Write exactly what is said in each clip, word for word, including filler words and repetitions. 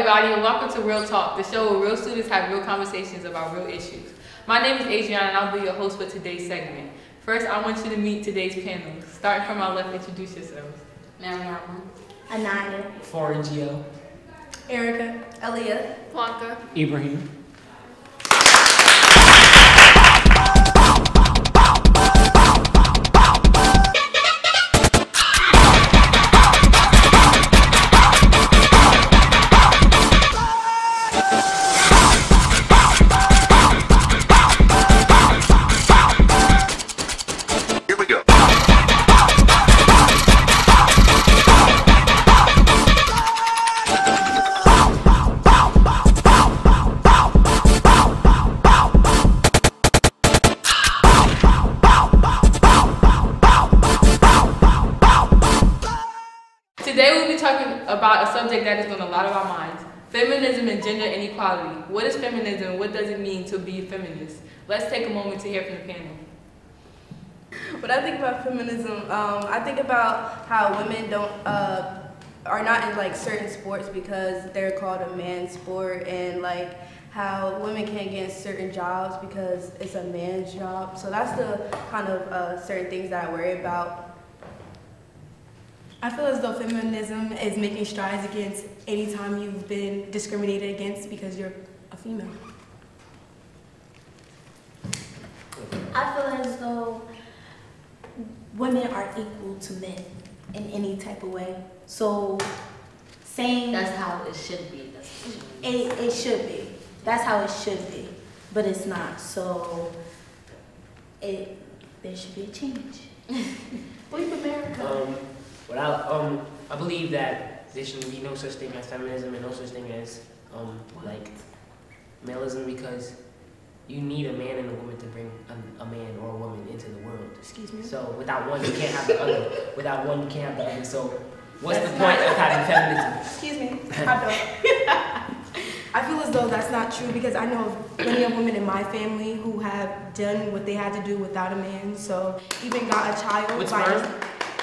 everybody, and welcome to Real Talk, the show where real students have real conversations about real issues. My name is Adriana, and I'll be your host for today's segment. First, I want you to meet today's panel. Starting from our left, introduce yourselves. Mariama. Inayah. Furman. Erica. Aaliyah. Blanca. Ibrahim. About a subject that is on a lot of our minds. Feminism and gender inequality. What is feminism? What does it mean to be feminist? Let's take a moment to hear from the panel. When I think about feminism, um, I think about how women don't uh, are not in like certain sports because they're called a man's sport, and like how women can't get certain jobs because it's a man's job. So that's the kind of uh, certain things that I worry about. I feel as though feminism is making strides against any time you've been discriminated against because you're a female. I feel as though women are equal to men in any type of way. So saying that's how it should be. That's what it, it should be. That's how it should be, but it's not. So it there should be a change. We've America. Um, But I, um, I believe that there should be no such thing as feminism and no such thing as um, like maleism, because you need a man and a woman to bring a, a man or a woman into the world. Excuse me. So without one, you can't have the other. Without one, you can't have the other. So what's that's the point of having feminism? Excuse me. I feel as though that's not true, because I know of plenty of women in my family who have done what they had to do without a man. So even got a child. What's by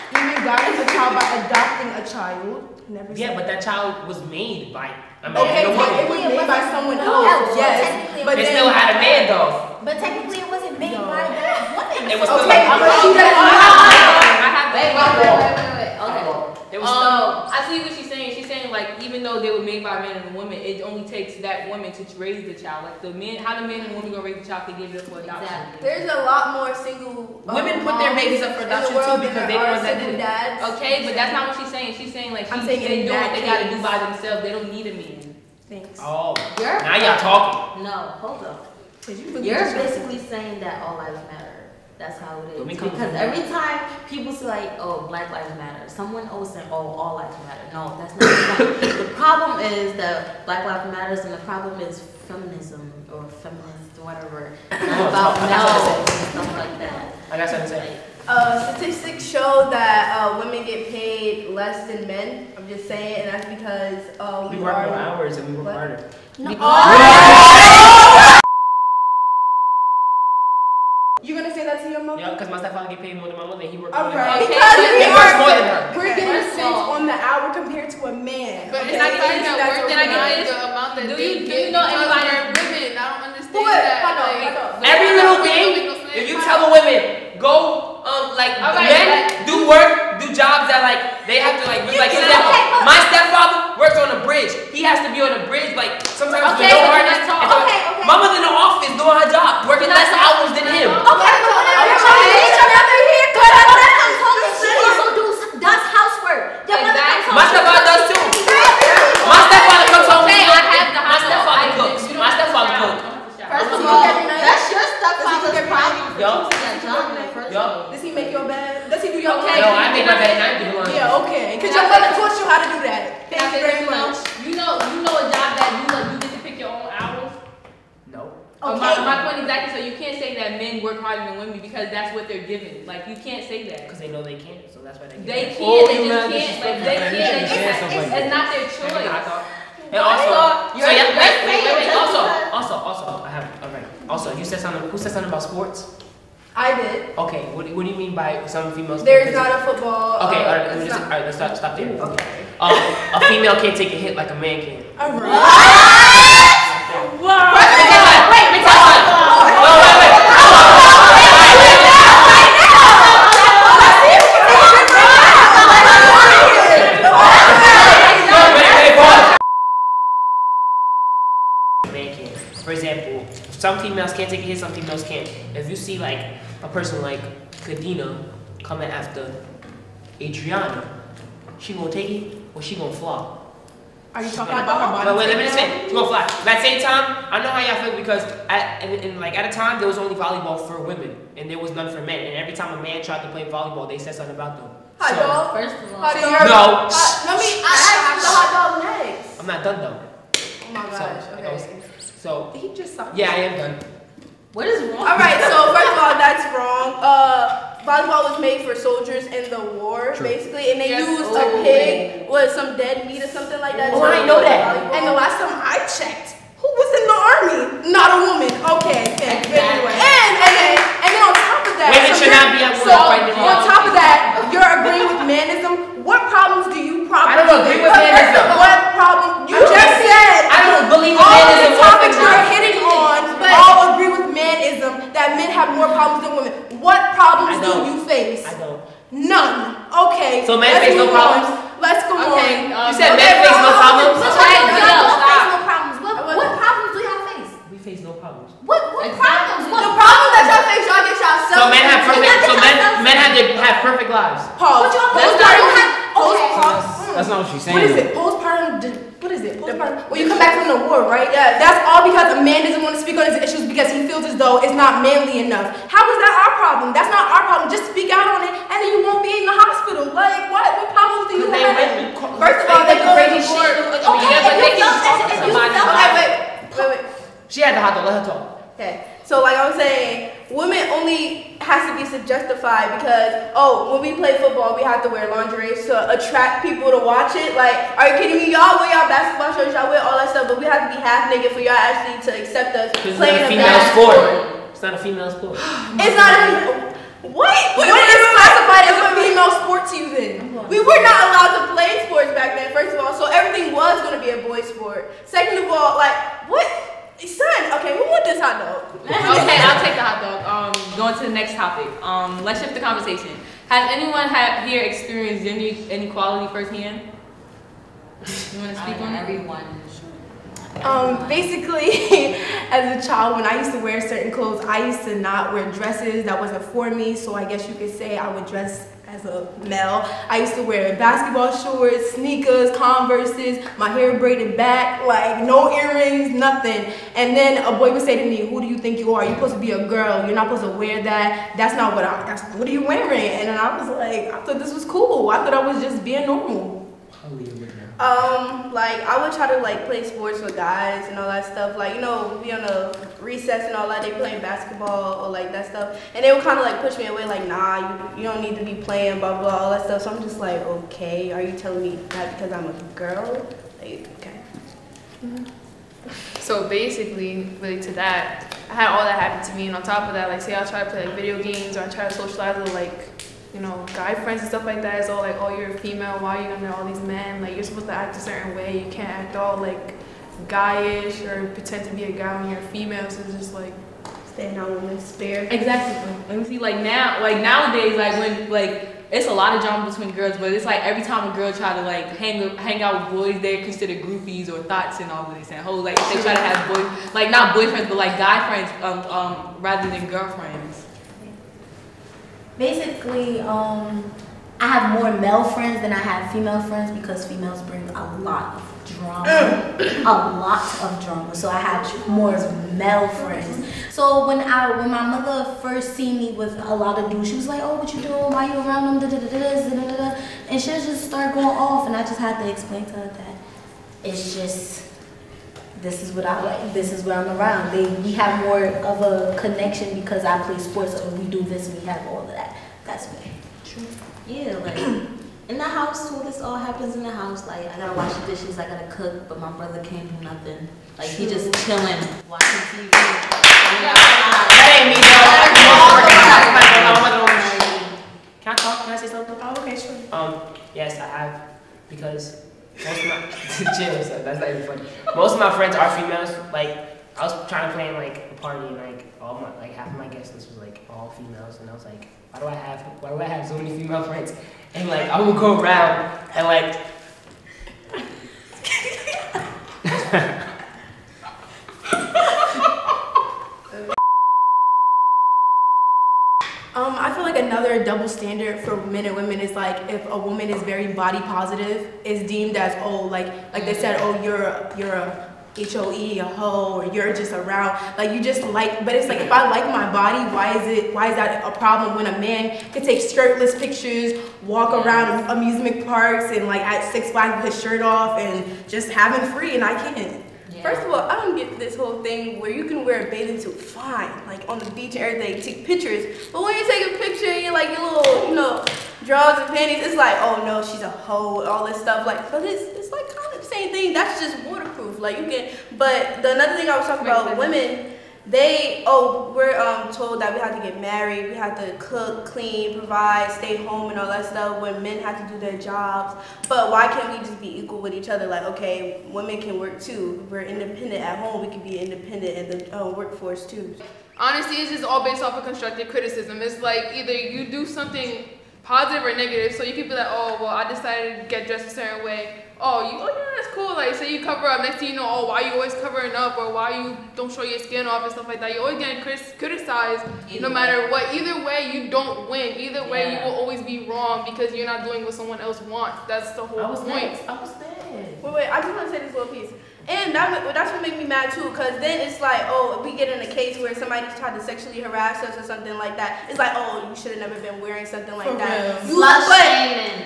You got a child by adopting a child. Never yeah, but that child was made by a man. Okay, it was made by someone no, else. Well, yes, but it still had a man though. But technically, it wasn't made no. by a woman. It was okay, like, but she doesn't I have wait, wait, wait, wait, wait. Okay. It was um, I see what she's saying. She's saying like even though they were made by a man and a woman, it only takes that woman to raise the child. Like the men, how the man and woman gonna raise the child? They give it up for adoption. Exactly. There's a lot more single. Women put their babies up for adoption too, because they the ones that did it. Okay, but that's not what she's saying. She's saying like she's they do what they gotta do by themselves. They don't need a man. Thanks. Oh, you're now y'all talking. No, hold up. You you're basically saying that all lives matter. That's how it is. Because every time people say like, oh, Black lives matter, someone always says, oh, all lives matter. No, that's not the problem. The problem is that Black lives matters, and the problem is feminism or feminist, whatever. About no and stuff like that. I got something to say. Uh, statistics show that uh, women get paid less than men. I'm just saying, and that's because uh, we, we work more hours and we work what? harder. No. Oh. You gonna say that to your mother? Yeah, because my stepfather get paid more than my mother. He works more than her. Because we work more than her. We're getting spent on the hour compared to a man. But it's not even that work that I get paid the amount that do you do. You know anybody? Women, I don't understand that. Every little thing. If you tell a women, go, um, like, right, men right. do work, do jobs that, like, they have to, like, really, like, okay, but my stepfather works on a bridge. He has to be on a bridge, like, sometimes okay, no hardness. Okay, okay. My mother's in the office doing her job, working less hours than him. Okay, but whenever your mother here, your mother comes home and she also does housework. Your mother comes home. My stepfather does, too. My stepfather comes home. Okay, I have the house. My stepfather cooks. My stepfather cooks. First of all, that's your stepfather's problem. Yo. Yo. Does he make your bed? Does he do your okay. bed? No, I make my bed and I do mine. Yeah, okay. Because your mother taught you how to do that. Thank you very much. You know, you know a job that you love. You get to pick your own hours. No. Okay. My, my point exactly. So you can't say that men work harder than women because that's what they're given. Like you can't say that. Because they know they can't. So that's why they. They can't. Oh, they just can't. Like they can't. It's not their choice. And also, so yeah. Wait, wait, Also, also, also, I have. All right. Also, you said something. Who said something about sports? I did. Okay, what do, what do you mean by some females? There's not a football. Okay, uh, all right, just, all right, let's stop, stop there. Okay. uh, a female can't take a hit like a man can. All right. What? Wow. Wait, wait, wait, wait. For example, some females can't take a hit, some females can't. If you see like a person like Kadena coming after Adriana, she gonna take it or she gonna flop. Are you talking about her body? But wait, let me just say, she gonna flop. But at the same time, I know how y'all feel because at and, and like at a time there was only volleyball for women and there was none for men. And every time a man tried to play volleyball, they said something about them. Hot so, dog. First of all, hot dog. No. Uh, let me. I asked the hot dog next. I'm not done though. Oh my gosh. So, okay. It goes, So he just saw yeah, I am done. What is wrong? All right, so first of all, that's wrong. Uh, volleyball was made for soldiers in the war, True. basically, and they yes. used oh, a pig man. with some dead meat or something like that. Oh, I know that. Volleyball. And the last time I checked, who was in the army? Not a woman. Okay, thank you. Anyway, and and then, and then on top of that, women so should not be at war. So right now. on top of that, you're agreeing with manism. What problems do you probably? I don't agree with manism. What problem? You I just said. I don't believe in manism. You're hitting on, but all agree with manism that men have more problems than women. What problems do you face? I don't. None. Okay. So men face no problems. Let's go on. Okay. Um, you said men face no problems. What problems? What problems do y'all face? We face no problems. What what problems? The problems that y'all face, y'all get y'all self. So men have perfect. So men men have have perfect lives. Pause. That's not what she's saying. What is it? Postpartum. What is it? Postpartum. Well, you come back from the war, right? Yeah. That's all because a man doesn't want to speak on his issues because he feels as though it's not manly enough. How is that our problem? That's not our problem. Just speak out on it, and then you won't be in the hospital. Like, what? What problem do you have? They, First of all, they go to the war. Okay, but they can talk to somebody. Wait, wait, wait. She had to have to let her talk. Okay. So like I was saying, women only has to be subjectified because, oh, when we play football, we have to wear lingerie to attract people to watch it. Like, are you kidding me? Y'all wear y'all basketball shorts, y'all wear all that stuff, but we have to be half naked for y'all actually to accept us playing a female sport. It's not a female sport. It's not a female What? What is classified as a female sport to you then? We were not allowed to play sports back then, first of all, so everything was going to be a boy sport. Second of all, like, what? Son, okay, who want this hot dog? Okay, I'll take the hot dog. Um, going to the next topic. Um, let's shift the conversation. Has anyone have here experienced gender inequality firsthand? You want to speak on everyone? Um, basically, as a child, when I used to wear certain clothes, I used to not wear dresses that wasn't for me. So I guess you could say I would dress as a male. I used to wear basketball shorts, sneakers, Converses, my hair braided back, like no earrings, nothing. And then a boy would say to me, "Who do you think you are? You're supposed to be a girl. You're not supposed to wear that. That's not what I. That's, what are you wearing?" And then I was like, I thought this was cool. I thought I was just being normal. Um, like I would try to like play sports with guys and all that stuff. Like, you know, be on a recess and all that. They playing basketball or like that stuff, and they would kind of like push me away. Like, nah, you, you don't need to be playing, blah blah, all that stuff. So I'm just like, okay, are you telling me that because I'm a girl? Like, okay. Mm-hmm. So basically, related to that, I had all that happen to me, and on top of that, like, say I try to play like, video games or I try to socialize with like, you know, guy friends and stuff like that. It's all like, oh, you're a female, why are you under all these men? Like, you're supposed to act a certain way. You can't act all like guyish or pretend to be a guy when you're a female. So it's just like stand out women's spirit. Exactly. Let me see. Like now, like nowadays, like when like it's a lot of drama between girls, but it's like every time a girl try to like hang hang out with boys, they're considered groupies or thoughts and all of this and whole like if they try to have boys, like not boyfriends, but like guy friends, um, um, rather than girlfriends. Basically, um, I have more male friends than I have female friends because females bring a lot of drama, a lot of drama. So I have more male friends. So when I, when my mother first seen me with a lot of dudes, she was like, "Oh, what you doing? Why you around them?" Da, da, da, da, da, da. And she'll just start going off, and I just had to explain to her that it's just, this is what I like, this is what I'm around. They, we have more of a connection because I play sports or we do this and we have all of that. That's me. True. Yeah, like in the house too, this all happens in the house. Like I gotta wash the dishes, I gotta cook, but my brother can't do nothing. Like True. He just chilling, watching T V. Yeah. That ain't me though. Can I talk? Can I say something? Oh, okay, sure. Um, yes, I have because most of my that's not even funny. Most of my friends are females. Like I was trying to plan like a party, and like all my like half of my guest list was like all females, and I was like, why do I have why do I have so many female friends? And like I would go around and like. Um, I feel like another double standard for men and women is like if a woman is very body positive, it's deemed as oh like like they said oh you're a, you're a H O E a hoe or you're just around like you just like but it's like if I like my body why is it why is that a problem when a man could take skirtless pictures, walk around amusement parks and like at Six Flags with his shirt off and just having free and I can't. First of all, I don't get this whole thing where you can wear a bathing suit fine, like on the beach and everything, take pictures. But when you take a picture and you're like your little, you know, drawers and panties, it's like, oh no, she's a hoe, all this stuff. Like, but it's it's like kind of the same thing. That's just waterproof. Like you can. But the another thing I was talking about, women, they oh we're um told that we have to get married, we have to cook, clean, provide, stay home, and all that stuff. When men have to do their jobs, but why can't we just be equal with each other? Like, okay, women can work too. We're independent at home. We can be independent in the uh, workforce too. Honestly, it's just all based off of constructive criticism. It's like either you do something positive or negative, so you could be like, oh well, I decided to get dressed a certain way. Oh, you, oh yeah, that's cool. Like, say you cover up, next thing you know, oh, why you always covering up or why you don't show your skin off and stuff like that. You're always getting criticized either no matter way. what. Either way, you don't win. Either yeah. way, you will always be wrong because you're not doing what someone else wants. That's the whole I was point. There. I was there. Wait, wait, I just want to say this little piece. And that, that's what made me mad too, because then it's like, oh, if we get in a case where somebody tried to sexually harass us or something like that, it's like, oh, you should have never been wearing something like For that. Real. You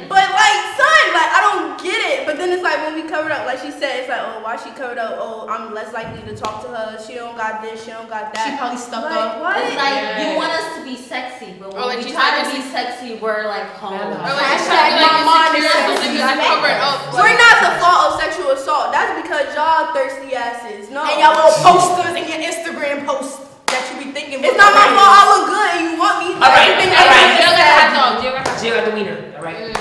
but, but like, son, like, I don't get it. But then it's like when we covered up, like she said, it's like, oh, why she covered up? Oh, I'm less likely to talk to her. She don't got this. She don't got that. She probably stuck like, up. What? It's like yeah. you want us to be sexy, but when or like we try to be sexy, we're like, home. Or like, hashtag my mom is sexy. We're not the fault of sexual assault. That's because y'all. Thirsty asses, no. And y'all little posters and your Instagram posts that you be thinking. It's not my fault. I look good and you want me. All right, all right. Jill got hot dog. Jill got the wiener. All right.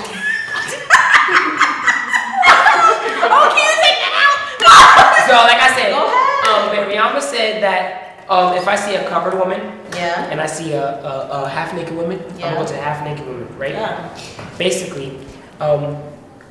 Oh, can you take that out? So, like I said, um, Mariama said that um, if I see a covered woman, yeah, and I see a, a, a half naked woman, yeah. I'm going to half naked woman, right? Yeah. Basically, um.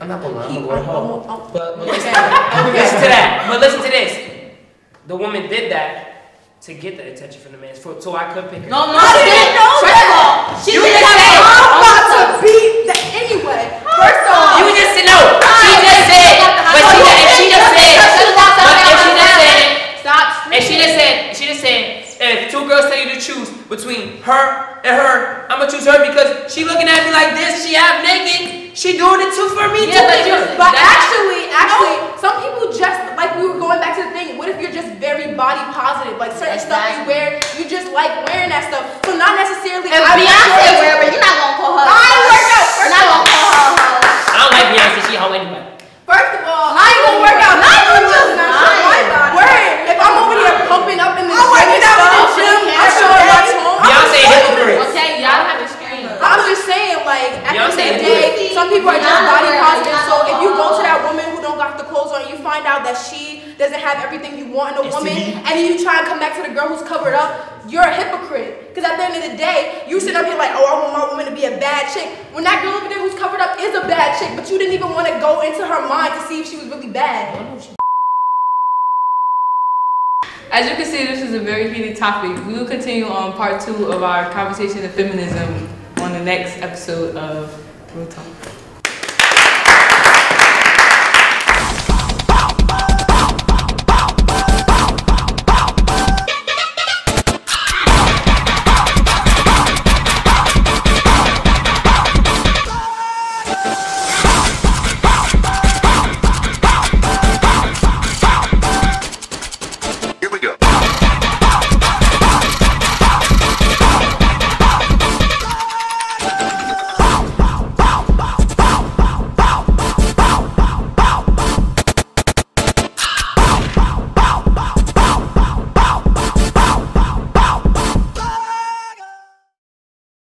I'm not gonna lie, I'm going home. But, but listen, listen to that. But listen to this. The woman did that to get the attention from the man. For, so I could pick her. No, no, I didn't know that. She you didn't say. I'm about to beat that anyway. First off, you just said no. She just said. But she just if she just said. If she just said. She just said. If two girls tell you to choose between her and her, I'm gonna choose her because she looking at me like this. She half naked. She doing it too for me yeah, too. But, but actually, actually, no. Some people just like we were going back to the thing. What if you're just very body positive? Like certain exactly. stuff you wear, you just like wearing that stuff. So not necessarily. And Beyonce sure. wear, but you're not gonna call her. I ain't work out. First not gonna call her. I don't like Beyonce. She hoe anyway. First of all, I ain't gonna work out. Not even just not wearing. If I'm over here pumping up in the gym, I'm showing my tone. Beyonce is hypocrite. Okay, y'all have experience. I'm just saying, like at the end of the day. Some people are just body positive, so if you go to that woman who don't got the clothes on, you find out that she doesn't have everything you want in a woman, and then you try and come back to the girl who's covered up, you're a hypocrite. Because at the end of the day, you sit up here like, oh, I want my woman to be a bad chick. When that girl over there who's covered up is a bad chick, but you didn't even want to go into her mind to see if she was really bad. As you can see, this is a very heated topic. We will continue on part two of our conversation of feminism on the next episode of Real Talk.